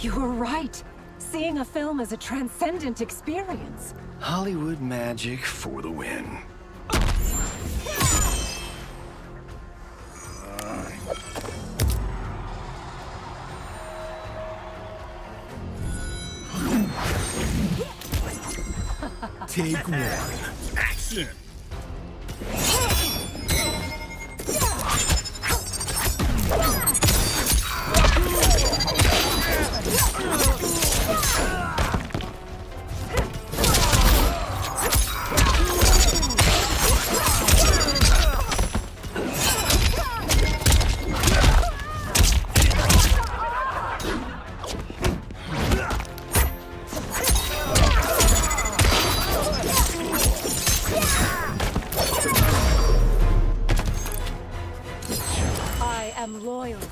You were right. Seeing a film is a transcendent experience. Hollywood magic for the win. Take one. Action!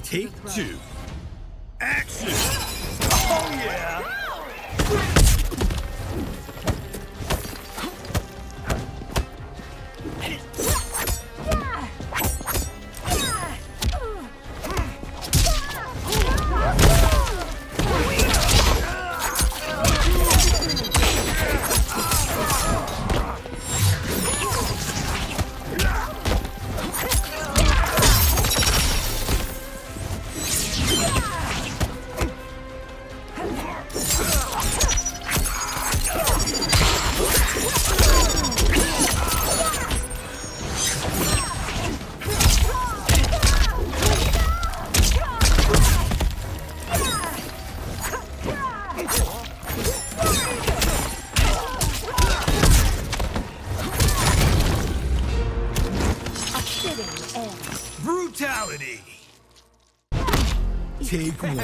Take two. Action! Oh yeah! Brutality! Take one.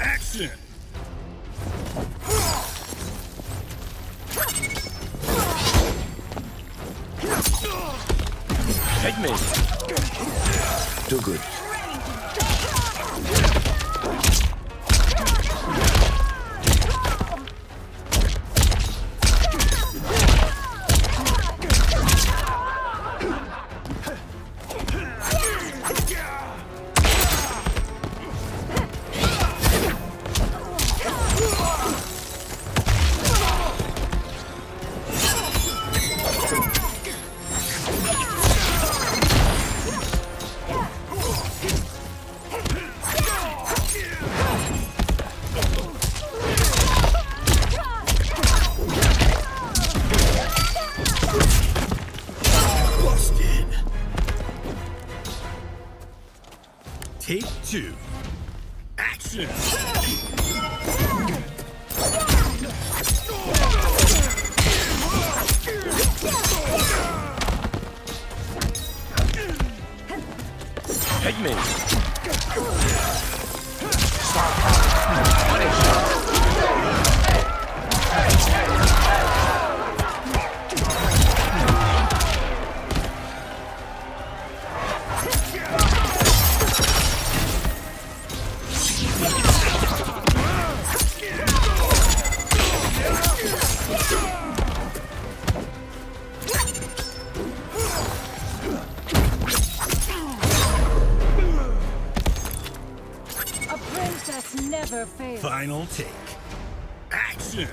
Action! Take me. Do good. Take two. Action! Take me! Never fail. Final take. Action!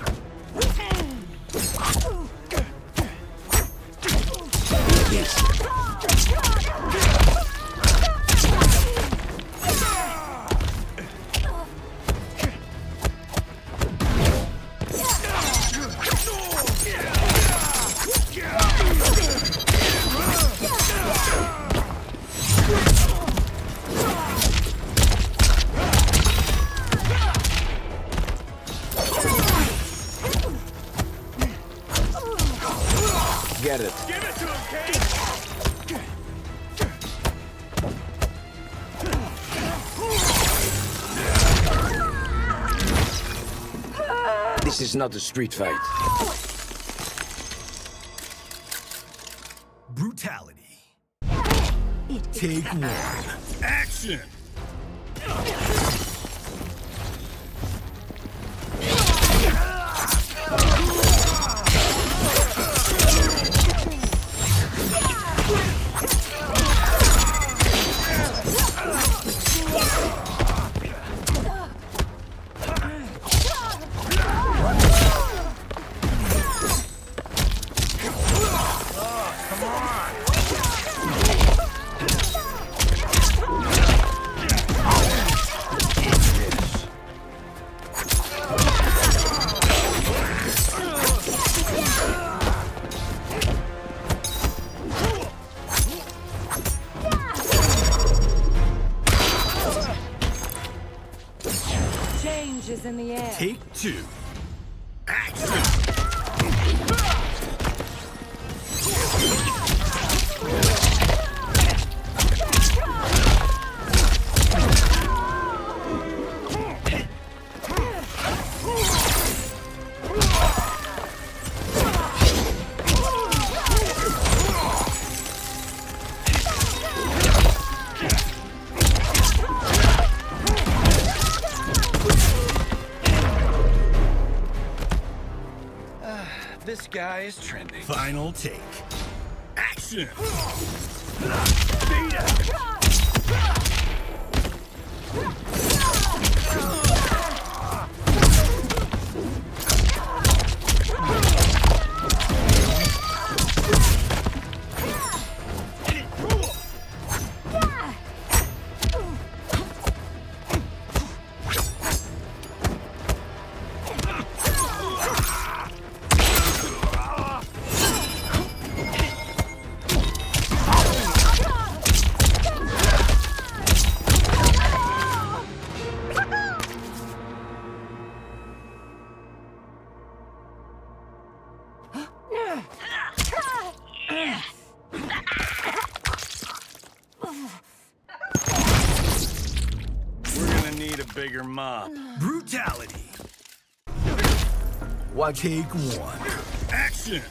Get it. Give it to him, Kate! This is not a street fight. No! Brutality. Take one. Action! is in the air. Take two. Action! This guy is trending. Final take. Action! Bigger mob. Brutality. Watch. Take one. Action.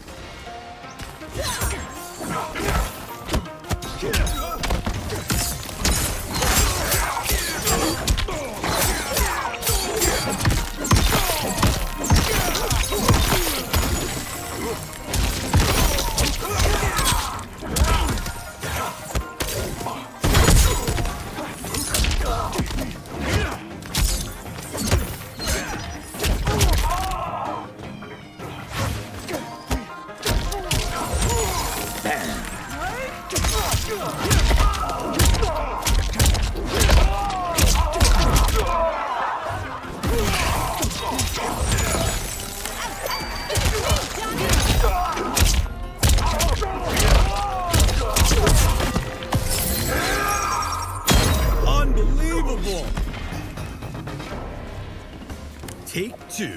Take two.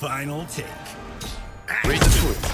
Final take. Raise the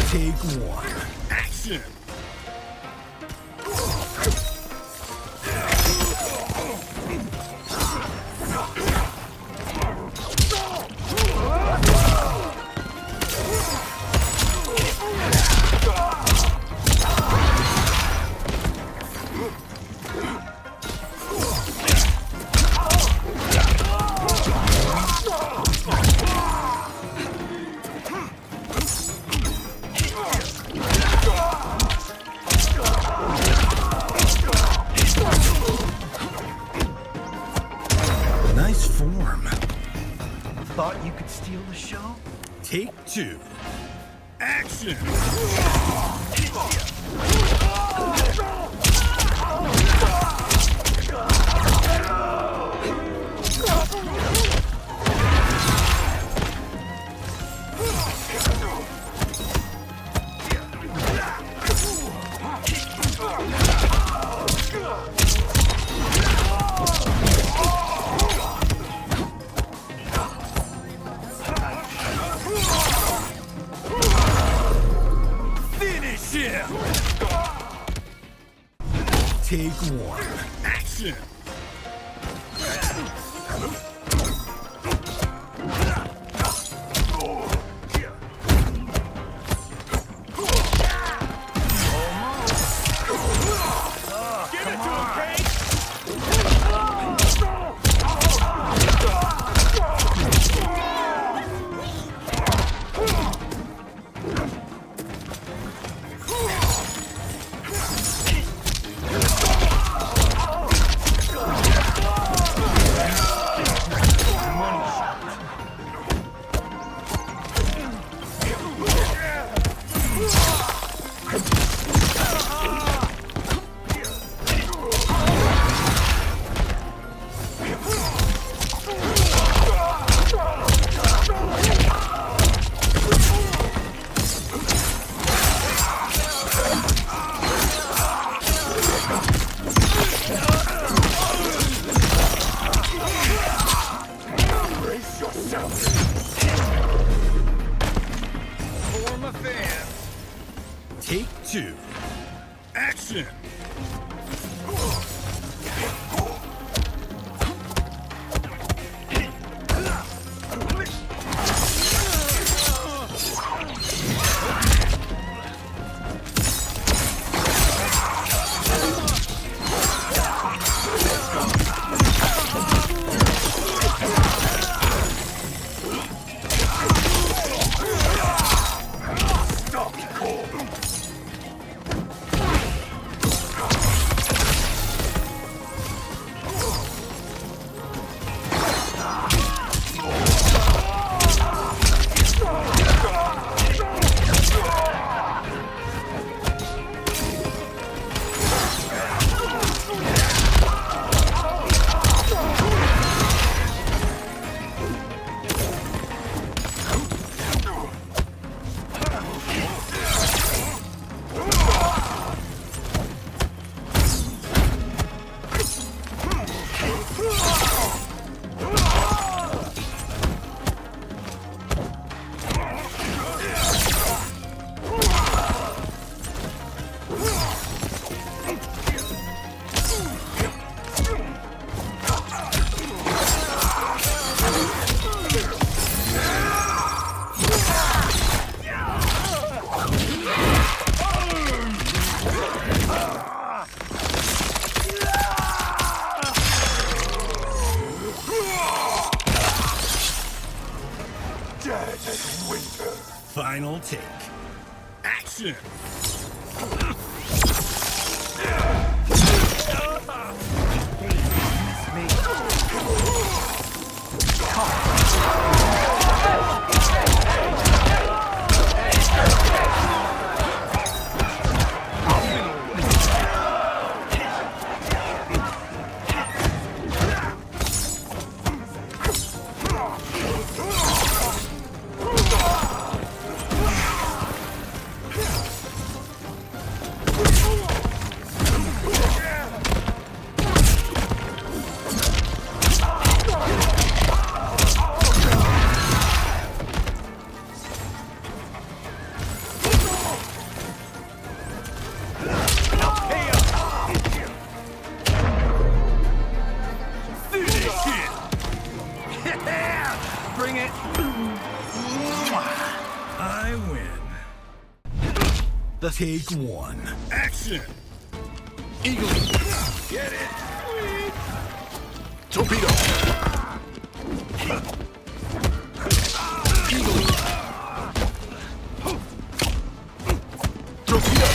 Take one. Action! thought you could steal the show? Take two. Action! Take one. Action! Take two. Action! Final take. Action! Bring it. I win. The take one. Action. Eagle. Get it. Torpedo. Eagle. Torpedo.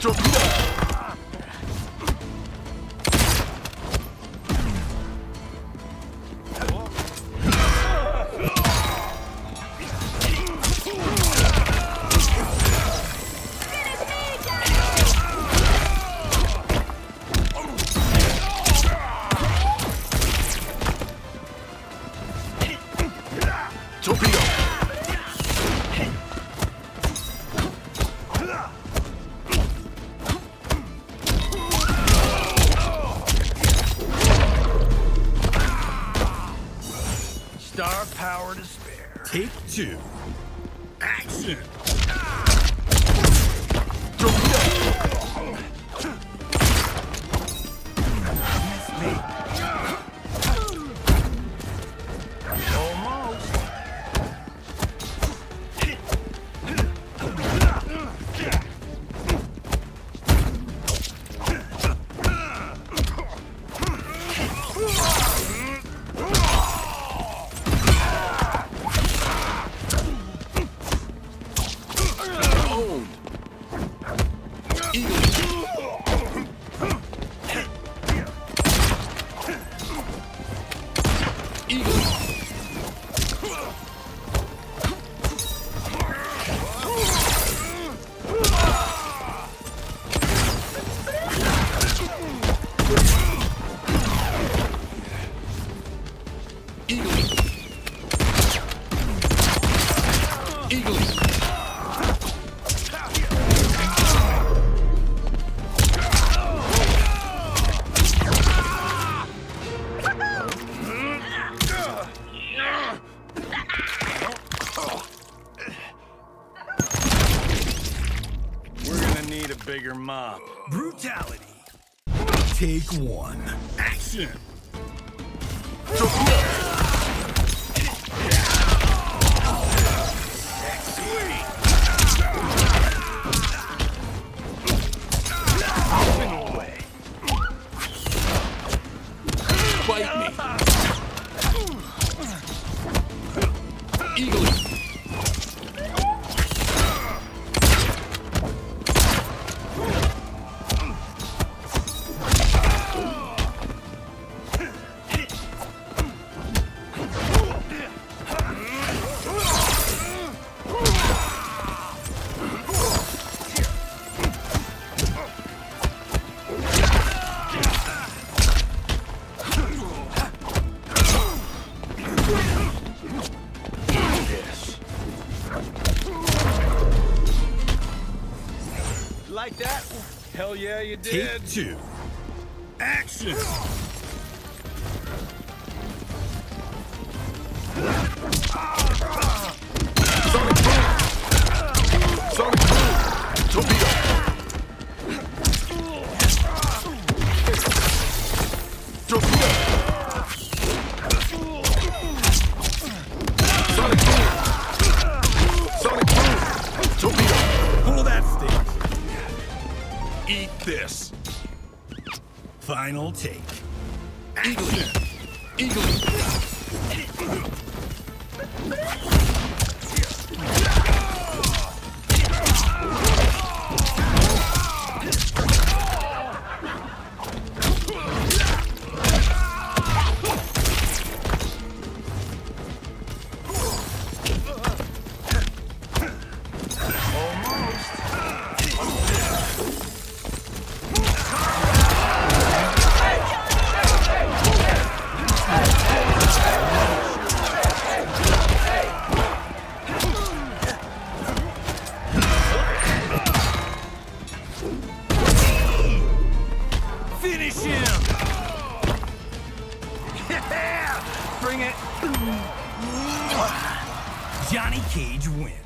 Torpedo. two, action! Bigger mop. Brutality. Take one. Action. Like that? Hell yeah, you did. Take two. Action. Eat this. Final take. Eagling. Finish him! Yeah! Bring it! Johnny Cage wins.